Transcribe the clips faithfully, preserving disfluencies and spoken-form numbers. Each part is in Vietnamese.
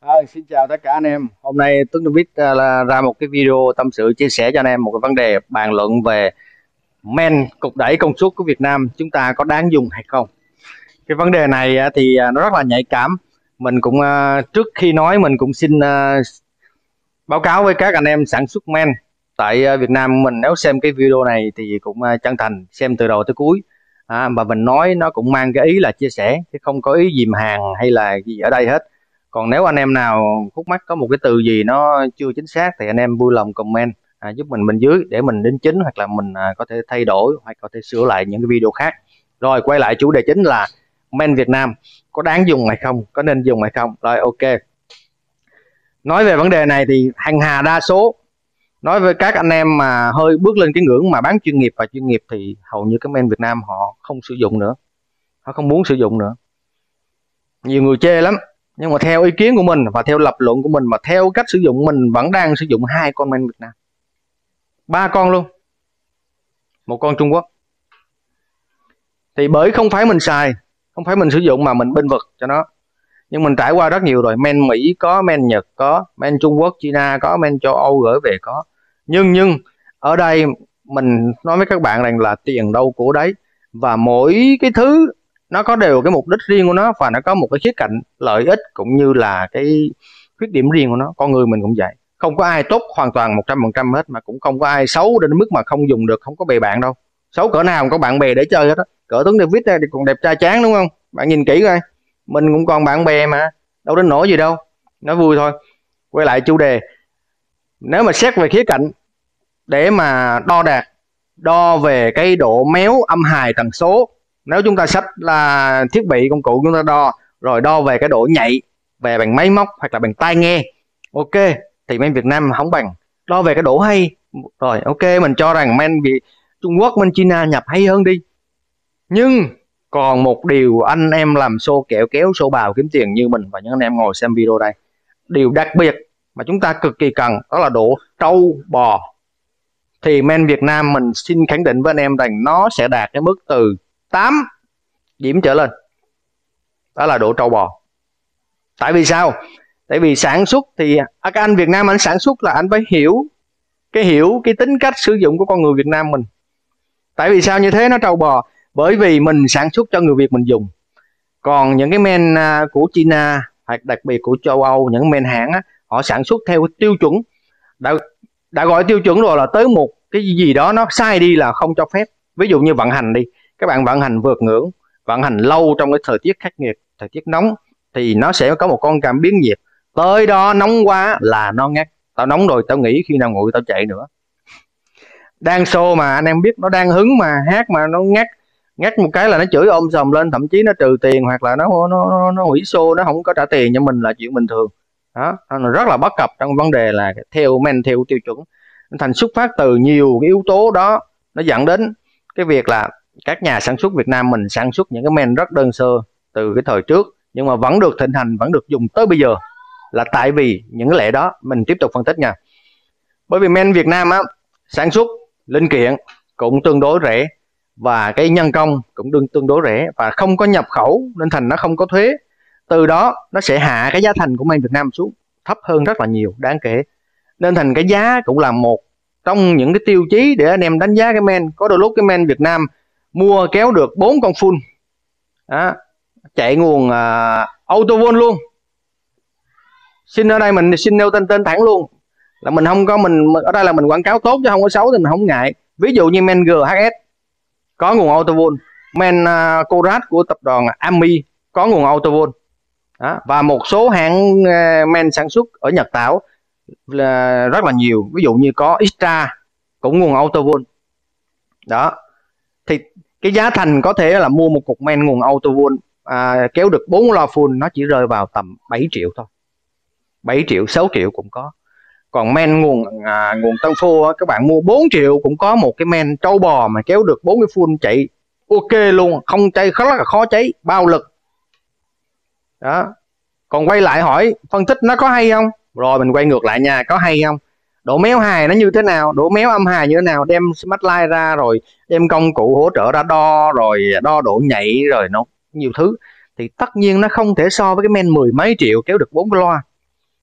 À, xin chào tất cả anh em. Hôm nay Tuấn David là ra một cái video tâm sự chia sẻ cho anh em một cái vấn đề bàn luận về main cục đẩy công suất của Việt Nam chúng ta có đáng dùng hay không. Cái vấn đề này thì nó rất là nhạy cảm. Mình cũng trước khi nói mình cũng xin báo cáo với các anh em sản xuất main tại Việt Nam mình, nếu xem cái video này thì cũng chân thành xem từ đầu tới cuối. À, mà mình nói nó cũng mang cái ý là chia sẻ chứ không có ý dìm hàng hay là gì ở đây hết. Còn nếu anh em nào khúc mắc có một cái từ gì nó chưa chính xác thì anh em vui lòng comment à, giúp mình bên dưới để mình đính chính hoặc là mình à, có thể thay đổi hoặc có thể sửa lại những cái video khác. Rồi quay lại chủ đề chính là main Việt Nam có đáng dùng hay không, có nên dùng hay không. Rồi ok. Nói về vấn đề này thì hàng hà đa số nói với các anh em mà hơi bước lên cái ngưỡng mà bán chuyên nghiệp và chuyên nghiệp thì hầu như cái main Việt Nam họ không sử dụng nữa, họ không muốn sử dụng nữa. Nhiều người chê lắm. Nhưng mà theo ý kiến của mình và theo lập luận của mình mà theo cách sử dụng, mình vẫn đang sử dụng hai con main Việt Nam, ba con luôn, một con Trung Quốc. Thì bởi không phải mình xài, không phải mình sử dụng mà mình bênh vực cho nó. Nhưng mình trải qua rất nhiều rồi, main Mỹ có, main Nhật có, main Trung Quốc, China có, main châu Âu gửi về có. Nhưng nhưng ở đây mình nói với các bạn rằng là tiền đâu của đấy, và mỗi cái thứ nó có đều cái mục đích riêng của nó và nó có một cái khía cạnh lợi ích cũng như là cái khuyết điểm riêng của nó. Con người mình cũng vậy, không có ai tốt hoàn toàn một trăm phần trăm hết, mà cũng không có ai xấu đến mức mà không dùng được, không có bè bạn đâu. Xấu cỡ nào cũng có bạn bè để chơi hết á. Cỡ Tuấn David này thì còn đẹp trai chán đúng không? Bạn nhìn kỹ coi, mình cũng còn bạn bè mà, đâu đến nỗi gì đâu, nói vui thôi. Quay lại chủ đề, nếu mà xét về khía cạnh để mà đo đạt, đo về cái độ méo âm hài tần số, nếu chúng ta sách là thiết bị công cụ chúng ta đo, rồi đo về cái độ nhạy về bằng máy móc hoặc là bằng tai nghe, ok, thì main Việt Nam không bằng. Đo về cái độ hay, rồi ok, mình cho rằng main vì Trung Quốc, main China nhập hay hơn đi. Nhưng còn một điều anh em làm xô kẹo kéo xô bào kiếm tiền như mình và những anh em ngồi xem video đây, điều đặc biệt mà chúng ta cực kỳ cần đó là độ trâu bò. Thì main Việt Nam mình xin khẳng định với anh em rằng nó sẽ đạt cái mức từ tám điểm trở lên, đó là độ trâu bò. Tại vì sao? Tại vì sản xuất thì các anh Việt Nam anh sản xuất là anh phải hiểu cái hiểu cái tính cách sử dụng của con người Việt Nam mình. Tại vì sao như thế nó trâu bò? Bởi vì mình sản xuất cho người Việt mình dùng. Còn những cái men của China hoặc đặc biệt của châu Âu, những men hãng á, họ sản xuất theo tiêu chuẩn, đã, đã gọi tiêu chuẩn rồi là tới một cái gì đó nó sai đi là không cho phép. Ví dụ như vận hành đi, các bạn vận hành vượt ngưỡng, vận hành lâu trong cái thời tiết khắc nghiệt, thời tiết nóng thì nó sẽ có một con cảm biến nhiệt, tới đó nóng quá là nó ngắt, tao nóng rồi tao nghỉ, khi nào nguội tao chạy nữa. Đang show mà anh em biết, nó đang hứng mà hát mà nó ngắt, ngắt một cái là nó chửi ôm sòm lên, thậm chí nó trừ tiền hoặc là nó nó nó, nó hủy show, nó không có trả tiền cho mình là chuyện bình thường đó. Nó rất là bất cập trong vấn đề là theo men theo tiêu chuẩn, thành xuất phát từ nhiều cái yếu tố đó, nó dẫn đến cái việc là các nhà sản xuất Việt Nam mình sản xuất những cái main rất đơn sơ từ cái thời trước, nhưng mà vẫn được thịnh hành, vẫn được dùng tới bây giờ là tại vì những cái lẽ đó. Mình tiếp tục phân tích nha. Bởi vì main Việt Nam á, sản xuất linh kiện cũng tương đối rẻ và cái nhân công cũng đương tương đối rẻ và không có nhập khẩu nên thành nó không có thuế. Từ đó nó sẽ hạ cái giá thành của main Việt Nam xuống thấp hơn rất là nhiều, đáng kể. Nên thành cái giá cũng là một trong những cái tiêu chí để anh em đánh giá cái main. Có đôi lúc cái main Việt Nam mua kéo được bốn con full đó, chạy nguồn uh, autovol luôn. Xin ở đây mình xin nêu tên tên thẳng luôn, là mình không có, mình ở đây là mình quảng cáo tốt chứ không có xấu thì mình không ngại. Ví dụ như main giê hát ét có nguồn autovol, main uh, Corat của tập đoàn Ami có nguồn autovol đó, và một số hãng uh, main sản xuất ở Nhật Tảo là rất là nhiều, ví dụ như có Xtra cũng nguồn autovol đó. Thì cái giá thành có thể là mua một cục main nguồn autovol à, kéo được bốn loa full nó chỉ rơi vào tầm bảy triệu thôi, bảy triệu, sáu triệu cũng có. Còn main nguồn à, nguồn tân phô các bạn mua bốn triệu cũng có một cái main trâu bò mà kéo được bốn cái full chạy ok luôn, không cháy, rất là khó cháy, bao lực đó. Còn quay lại hỏi phân tích nó có hay không, rồi mình quay ngược lại nha, có hay không, độ méo hài nó như thế nào, độ méo âm hài như thế nào, đem smart line ra rồi đem công cụ hỗ trợ ra đo, rồi đo độ nhạy, rồi nó nhiều thứ. Thì tất nhiên nó không thể so với cái main mười mấy triệu kéo được bốn loa.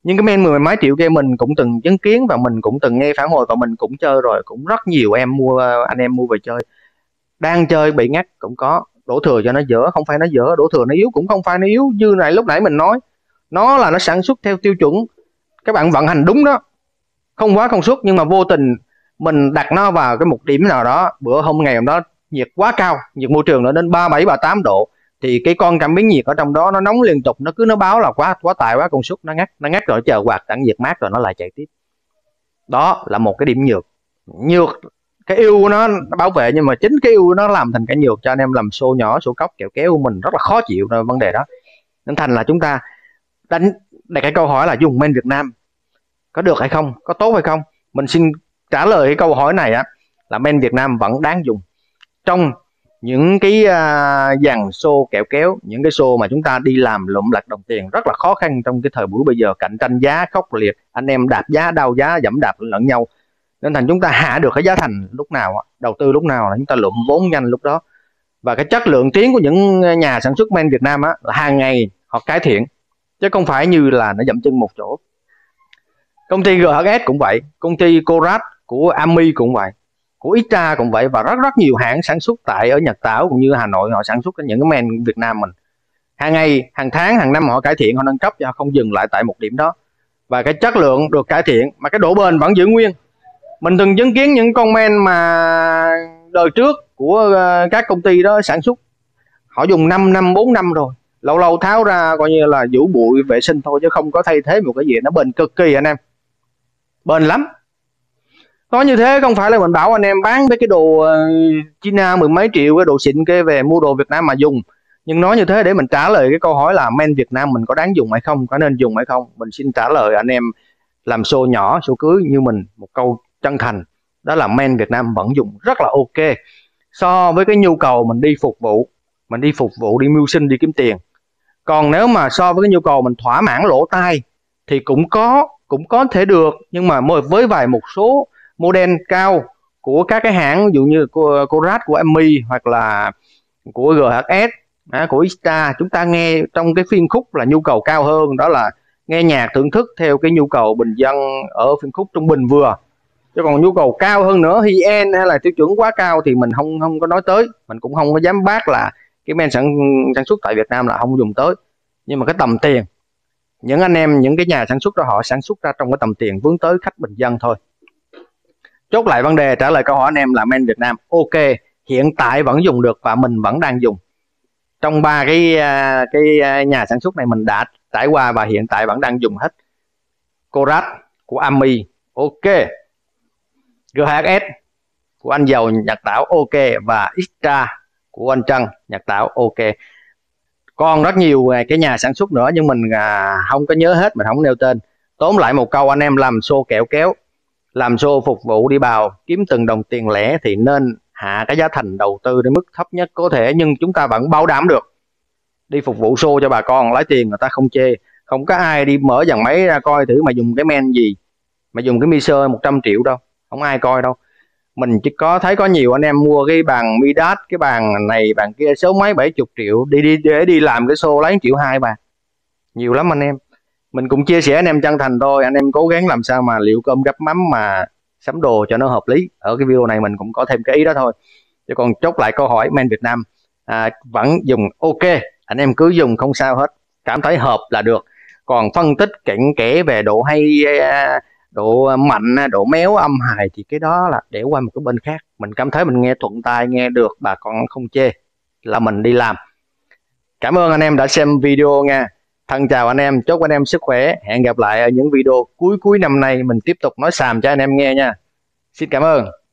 Nhưng cái main mười mấy triệu kia mình cũng từng chứng kiến và mình cũng từng nghe phản hồi và mình cũng chơi rồi, cũng rất nhiều em mua anh em mua về chơi, đang chơi bị ngắt cũng có, đổ thừa cho nó dở không phải nó dở, đổ thừa nó yếu cũng không phải nó yếu. Như này lúc nãy mình nói, nó là nó sản xuất theo tiêu chuẩn, các bạn vận hành đúng đó, không quá công suất, nhưng mà vô tình mình đặt nó vào cái một điểm nào đó, bữa hôm ngày hôm đó nhiệt quá cao, nhiệt môi trường nó đến ba mươi bảy ba mươi tám độ, thì cái con cảm biến nhiệt ở trong đó nó nóng liên tục, nó cứ nó báo là quá quá tải, quá công suất, nó ngắt, nó ngắt rồi chờ quạt tản nhiệt mát rồi nó lại chạy tiếp. Đó là một cái điểm nhược. Nhược cái yêu của nó, nó bảo vệ, nhưng mà chính cái yêu nó làm thành cái nhược cho anh em làm xô nhỏ, xô cốc kẹo kéo của mình rất là khó chịu vấn đề đó. Nên thành là chúng ta đánh đặt cái câu hỏi là dùng main Việt Nam có được hay không, có tốt hay không. Mình xin trả lời cái câu hỏi này á, là main Việt Nam vẫn đáng dùng trong những cái uh, dàn xô kẹo kéo, những cái xô mà chúng ta đi làm lụm lặt đồng tiền rất là khó khăn trong cái thời buổi bây giờ, cạnh tranh giá khốc liệt, anh em đạp giá đau giá dẫm đạp lẫn nhau, nên thành chúng ta hạ được cái giá thành lúc nào, đầu tư lúc nào là chúng ta lụm vốn nhanh lúc đó. Và cái chất lượng tiếng của những nhà sản xuất main Việt Nam á, là hàng ngày họ cải thiện chứ không phải như là nó dậm chân một chỗ. Công ty giê hát ét cũng vậy, công ty Corat của Ami cũng vậy, của Xtra cũng vậy, và rất rất nhiều hãng sản xuất tại ở Nhật Tảo cũng như Hà Nội, họ sản xuất những cái main Việt Nam mình hàng ngày, hàng tháng, hàng năm họ cải thiện, họ nâng cấp và không dừng lại tại một điểm đó, và cái chất lượng được cải thiện mà cái độ bền vẫn giữ nguyên. Mình từng chứng kiến những con main mà đời trước của các công ty đó sản xuất, họ dùng năm năm bốn năm rồi, lâu lâu tháo ra coi như là vũ bụi vệ sinh thôi, chứ không có thay thế một cái gì, nó bền cực kỳ anh em, bền lắm. Có như thế không phải là mình bảo anh em bán với cái đồ China mười mấy triệu, cái đồ xịn kia về mua đồ Việt Nam mà dùng. Nhưng nói như thế để mình trả lời cái câu hỏi là main Việt Nam mình có đáng dùng hay không, có nên dùng hay không. Mình xin trả lời anh em làm show nhỏ, show cưới như mình một câu chân thành, đó là main Việt Nam vẫn dùng rất là ok. So với cái nhu cầu mình đi phục vụ, mình đi phục vụ, đi mưu sinh, đi kiếm tiền. Còn nếu mà so với cái nhu cầu mình thỏa mãn lỗ tai thì cũng có, cũng có thể được. Nhưng mà với vài một số model cao của các cái hãng, ví dụ như của Corat, của Ami hoặc là của giê hát ét, của Xtra, chúng ta nghe trong cái phiên khúc là nhu cầu cao hơn, đó là nghe nhạc thưởng thức theo cái nhu cầu bình dân ở phiên khúc trung bình vừa. Chứ còn nhu cầu cao hơn nữa, high-end hay là tiêu chuẩn quá cao thì mình không không có nói tới, mình cũng không có dám bác là cái men sản sản xuất tại Việt Nam là không dùng tới. Nhưng mà cái tầm tiền, những anh em, những cái nhà sản xuất đó họ sản xuất ra trong cái tầm tiền vướng tới khách bình dân thôi. Chốt lại vấn đề, trả lời câu hỏi anh em là main Việt Nam ok, hiện tại vẫn dùng được và mình vẫn đang dùng. Trong ba cái cái nhà sản xuất này mình đã trải qua và hiện tại vẫn đang dùng hết. Corat của Ami ok, giê hát ét của anh Giàu Nhật Tảo ok, và Xtra của anh Trân Nhật Tảo ok. Còn rất nhiều cái nhà sản xuất nữa nhưng mình không có nhớ hết, mình không nêu tên. Tóm lại một câu, anh em làm show kẹo kéo, làm show phục vụ đi bào kiếm từng đồng tiền lẻ thì nên hạ cái giá thành đầu tư đến mức thấp nhất có thể, nhưng chúng ta vẫn bảo đảm được. Đi phục vụ show cho bà con lấy tiền người ta không chê, không có ai đi mở dàn máy ra coi thử mà dùng cái men gì, mà dùng cái mixer một trăm triệu đâu, không ai coi đâu. Mình chỉ có thấy có nhiều anh em mua cái bàn Midas, cái bàn này bàn kia số mấy bảy mươi triệu đi đi để đi làm cái show lấy một triệu hai bà. Nhiều lắm anh em. Mình cũng chia sẻ anh em chân thành thôi, anh em cố gắng làm sao mà liệu cơm gắp mắm mà sắm đồ cho nó hợp lý. Ở cái video này mình cũng có thêm cái ý đó thôi. Chứ còn chốt lại câu hỏi, main Việt Nam à, vẫn dùng ok, anh em cứ dùng không sao hết, cảm thấy hợp là được. Còn phân tích cặn kẽ về độ hay, độ mạnh, độ méo, âm hài thì cái đó là để qua một cái bên khác. Mình cảm thấy mình nghe thuận tai, nghe được, bà con không chê là mình đi làm. Cảm ơn anh em đã xem video nha. Thân chào anh em, chúc anh em sức khỏe. Hẹn gặp lại ở những video cuối cuối năm nay, mình tiếp tục nói xàm cho anh em nghe nha. Xin cảm ơn.